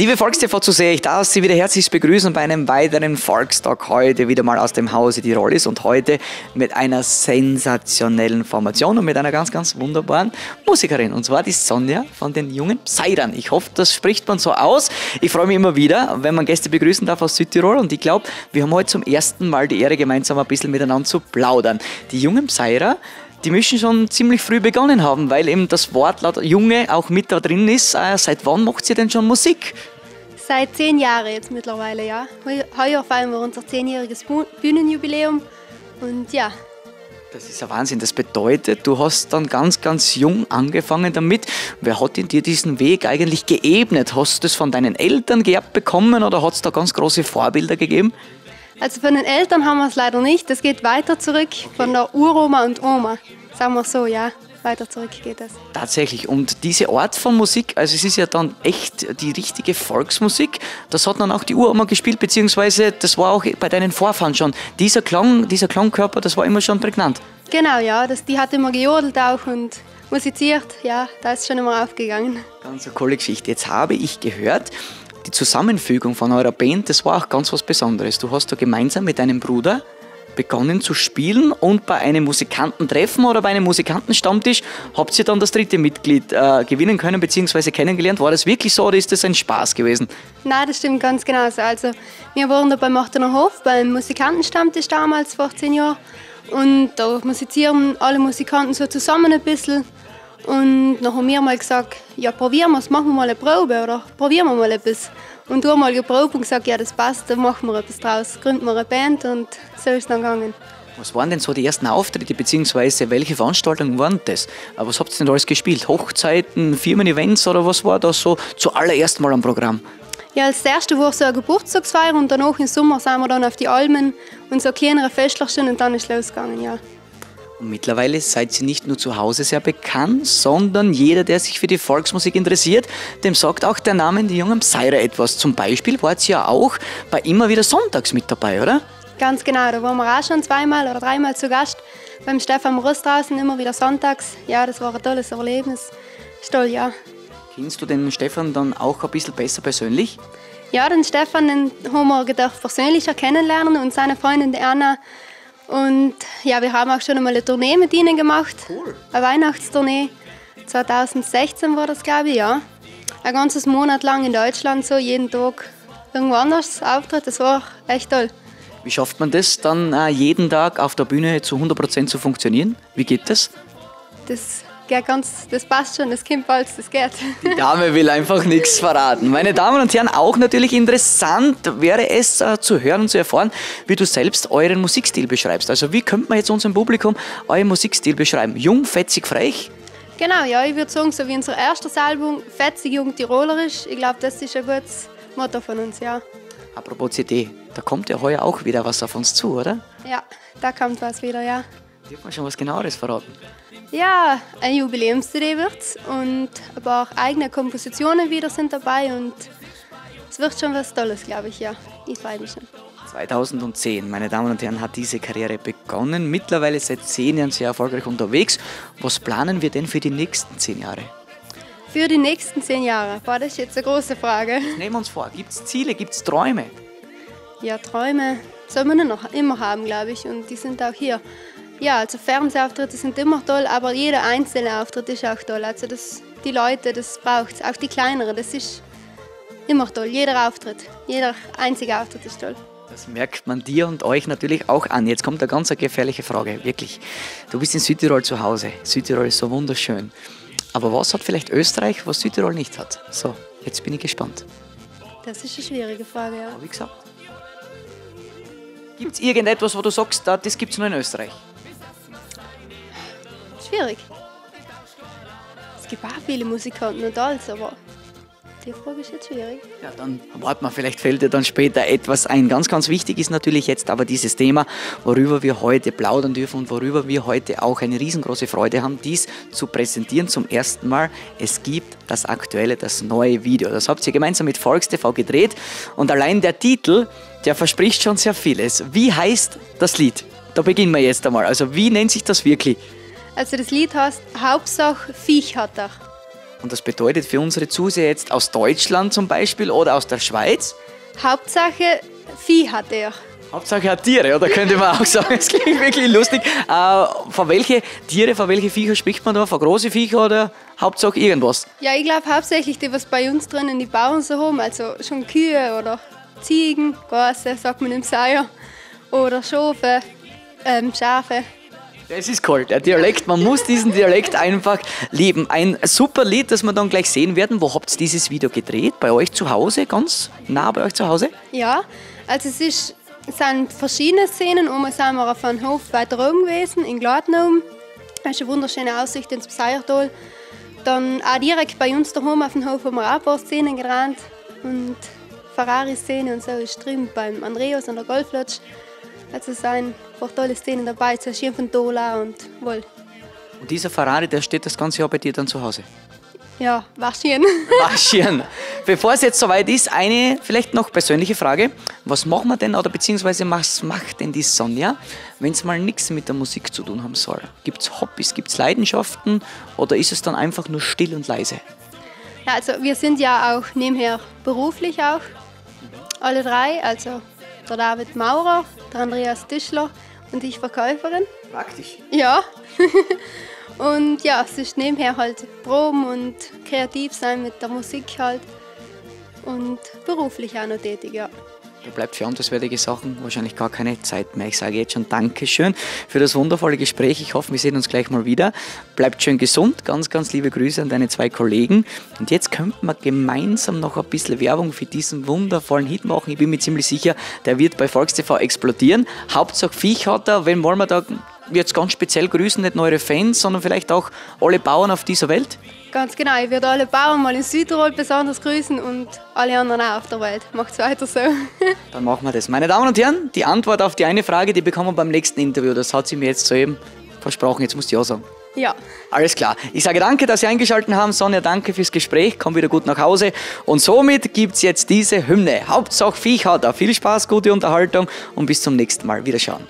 Liebe VolksTV zu sehen, ich darf Sie wieder herzlich begrüßen bei einem weiteren Folx Talk. Heute wieder mal aus dem Hause Tirolis und heute mit einer sensationellen Formation und mit einer ganz, ganz wunderbaren Musikerin. Und zwar die Sonja von den jungen Pseirern. Ich hoffe, das spricht man so aus. Ich freue mich immer wieder, wenn man Gäste begrüßen darf aus Südtirol. Und ich glaube, wir haben heute zum ersten Mal die Ehre, gemeinsam ein bisschen miteinander zu plaudern. Die jungen Pseirer, die müssen schon ziemlich früh begonnen haben, weil eben das Wort laut Junge auch mit da drin ist. Seit wann macht ihr denn schon Musik? Seit 10 Jahren jetzt mittlerweile, ja. Heuer feiern wir unser 10-jähriges Bühnenjubiläum und ja. Das ist ja Wahnsinn. Das bedeutet, du hast dann ganz, ganz jung angefangen damit. Wer hat in dir diesen Weg eigentlich geebnet? Hast du das von deinen Eltern geerbt bekommen oder hat es da ganz große Vorbilder gegeben? Also von den Eltern haben wir es leider nicht, das geht weiter zurück, von der Uroma und Oma, sagen wir so, ja, weiter zurück geht das. Tatsächlich, und diese Art von Musik, also es ist ja dann echt die richtige Volksmusik, das hat dann auch die Uroma gespielt, beziehungsweise das war auch bei deinen Vorfahren schon, dieser Klangkörper, das war immer schon prägnant. Genau, ja, die hat immer gejodelt auch und musiziert, ja, da ist schon immer aufgegangen. Ganz eine coole Geschichte, jetzt habe ich gehört, die Zusammenfügung von eurer Band, das war auch ganz was Besonderes. Du hast da gemeinsam mit deinem Bruder begonnen zu spielen und bei einem Musikantentreffen oder bei einem Musikantenstammtisch habt ihr dann das dritte Mitglied gewinnen können bzw. kennengelernt. War das wirklich so oder ist das ein Spaß gewesen? Nein, das stimmt ganz genau so. Also, wir waren da beim Machtenerhof, beim Musikantenstammtisch damals, vor 10 Jahren. Und da musizieren alle Musikanten so zusammen ein bisschen. Und dann haben wir mal gesagt, ja, probieren wir es, machen wir mal eine Probe oder probieren wir mal etwas. Und du hast mal geprobt und gesagt, ja, das passt, dann machen wir etwas draus, gründen wir eine Band und so ist es dann gegangen. Was waren denn so die ersten Auftritte, beziehungsweise welche Veranstaltungen waren das? Was habt ihr denn alles gespielt? Hochzeiten, Firmen-Events oder was war das so zuallererst mal am Programm? Ja, als erste war so eine Geburtstagsfeier und danach im Sommer sind wir dann auf die Almen und so kleinere Festlerchen und dann ist es losgegangen, ja. Mittlerweile seid ihr nicht nur zu Hause sehr bekannt, sondern jeder, der sich für die Volksmusik interessiert, dem sagt auch der Name die jungen Pseirer etwas. Zum Beispiel wart ihr ja auch bei Immer wieder Sonntags mit dabei, oder? Ganz genau, da waren wir auch schon 2- oder 3-mal zu Gast. Beim Stefan Rüst draußen, Immer wieder Sonntags. Ja, das war ein tolles Erlebnis. Ist toll, ja. Kennst du den Stefan dann auch ein bisschen besser persönlich? Ja, den Stefan haben wir gedacht, persönlicher kennenlernen und seine Freundin Anna. Und ja, wir haben auch schon einmal eine Tournee mit ihnen gemacht, cool. Eine Weihnachtstournee, 2016 war das, glaube ich, ja. Ein ganzes Monat lang in Deutschland, so jeden Tag irgendwo anders Auftritt, das war echt toll. Wie schafft man das, dann jeden Tag auf der Bühne zu 100% zu funktionieren? Wie geht das? Das passt schon, das Kind bald, das geht. Die Dame will einfach nichts verraten. Meine Damen und Herren, auch natürlich interessant wäre es zu hören und zu erfahren, wie du selbst euren Musikstil beschreibst. Also wie könnte man jetzt unserem Publikum euren Musikstil beschreiben? Jung, fetzig, frech? Genau, ja, ich würde sagen, so wie unser erstes Album, fetzig, jung, tirolerisch. Ich glaube, das ist ein gutes Motto von uns, ja. Apropos CD, da kommt ja heuer auch wieder was auf uns zu, oder? Ja, da kommt was wieder, ja. Dürfen wir schon was Genaueres verraten? Ja, ein Jubiläums-CD wird's und aber auch eigene Kompositionen wieder sind dabei und es wird schon was Tolles, glaube ich, ja. Ich freue mich schon. 2010, meine Damen und Herren, hat diese Karriere begonnen. Mittlerweile seit 10 Jahren sehr erfolgreich unterwegs. Was planen wir denn für die nächsten 10 Jahre? Für die nächsten 10 Jahre? Boah, das ist jetzt eine große Frage. Jetzt nehmen wir uns vor, gibt es Ziele, gibt es Träume? Ja, Träume soll man noch immer haben, glaube ich, und die sind auch hier. Ja, also Fernsehauftritte sind immer toll, aber jeder einzelne Auftritt ist auch toll. Also die Leute, das braucht es, auch die kleineren, das ist immer toll. Jeder Auftritt, jeder einzige Auftritt ist toll. Das merkt man dir und euch natürlich auch an. Jetzt kommt eine ganz gefährliche Frage, wirklich. Du bist in Südtirol zu Hause, Südtirol ist so wunderschön. Aber was hat vielleicht Österreich, was Südtirol nicht hat? So, jetzt bin ich gespannt. Das ist eine schwierige Frage, ja. Aber wie gesagt, gibt es irgendetwas, wo du sagst, das gibt es nur in Österreich? Schwierig. Es gibt auch viele Musikanten und alles, aber die Frage ist jetzt schwierig. Ja, dann warten wir, vielleicht fällt dir dann später etwas ein. Ganz, ganz wichtig ist natürlich jetzt aber dieses Thema, worüber wir heute plaudern dürfen und worüber wir heute auch eine riesengroße Freude haben, dies zu präsentieren zum ersten Mal. Es gibt das aktuelle, das neue Video. Das habt ihr gemeinsam mit VolksTV gedreht und allein der Titel, der verspricht schon sehr vieles. Wie heißt das Lied? Da beginnen wir jetzt einmal. Also wie nennt sich das wirklich? Also das Lied heißt Hauptsache Viech hat er. Und das bedeutet für unsere Zuseher jetzt aus Deutschland zum Beispiel oder aus der Schweiz? Hauptsache Vieh hat er. Hauptsache hat Tiere, oder könnte man auch sagen, es klingt wirklich lustig. Von welchen Tiere, von welchen Viecher spricht man da? Von großen Viecher oder Hauptsache irgendwas? Ja, ich glaube hauptsächlich die, was bei uns drinnen die Bauern so haben, also schon Kühe oder Ziegen, Gase, sagt man im Seier, oder Schafe, Schafe. Es ist kalt, der Dialekt, man muss diesen Dialekt einfach lieben. Ein super Lied, das wir dann gleich sehen werden. Wo habt ihr dieses Video gedreht? Bei euch zu Hause, ganz nah bei euch zu Hause? Ja, also es sind verschiedene Szenen. Einmal sind wir auf einem Hof weiter oben gewesen, in Gladnow. Das ist eine wunderschöne Aussicht ins Pseiertal. Dann auch direkt bei uns daheim auf dem Hof haben wir auch ein paar Szenen gerannt. Und Ferrari-Szene und so ist drin beim Andreas an der Golflodge. Also es sind auch tolle Szenen dabei, zum Beispiel von Dola und Woll. Und dieser Ferrari, der steht das ganze Jahr bei dir dann zu Hause? Ja, waschen. Waschen. Bevor es jetzt soweit ist, eine vielleicht noch persönliche Frage. Was machen wir denn, oder beziehungsweise was macht denn die Sonja, wenn es mal nichts mit der Musik zu tun haben soll? Gibt es Hobbys, gibt es Leidenschaften oder ist es dann einfach nur still und leise? Ja, also wir sind ja auch nebenher beruflich auch, alle drei, also der David Maurer, der Andreas Tischler und ich Verkäuferin. Praktisch. Ja. Und ja, es ist nebenher halt Proben und kreativ sein mit der Musik halt und beruflich auch noch tätig, ja. Da bleibt für anderswertige Sachen wahrscheinlich gar keine Zeit mehr. Ich sage jetzt schon Dankeschön für das wundervolle Gespräch. Ich hoffe, wir sehen uns gleich mal wieder. Bleibt schön gesund. Ganz, ganz liebe Grüße an deine zwei Kollegen. Und jetzt könnten wir gemeinsam noch ein bisschen Werbung für diesen wundervollen Hit machen. Ich bin mir ziemlich sicher, der wird bei VolksTV explodieren. Hauptsache Viech hat er. Wen wollen wir da jetzt ganz speziell grüßen? Nicht nur eure Fans, sondern vielleicht auch alle Bauern auf dieser Welt? Ganz genau, ich würde alle Bauern mal in Südtirol besonders grüßen und alle anderen auch auf der Welt. Macht's weiter so. Dann machen wir das. Meine Damen und Herren, die Antwort auf die eine Frage, die bekommen wir beim nächsten Interview. Das hat sie mir jetzt soeben versprochen. Jetzt musst du ja sagen. Ja. Alles klar. Ich sage danke, dass Sie eingeschaltet haben. Sonja, danke fürs Gespräch. Komm wieder gut nach Hause. Und somit gibt's jetzt diese Hymne. Hauptsache Viech hat er. Viel Spaß, gute Unterhaltung und bis zum nächsten Mal. Wiederschauen.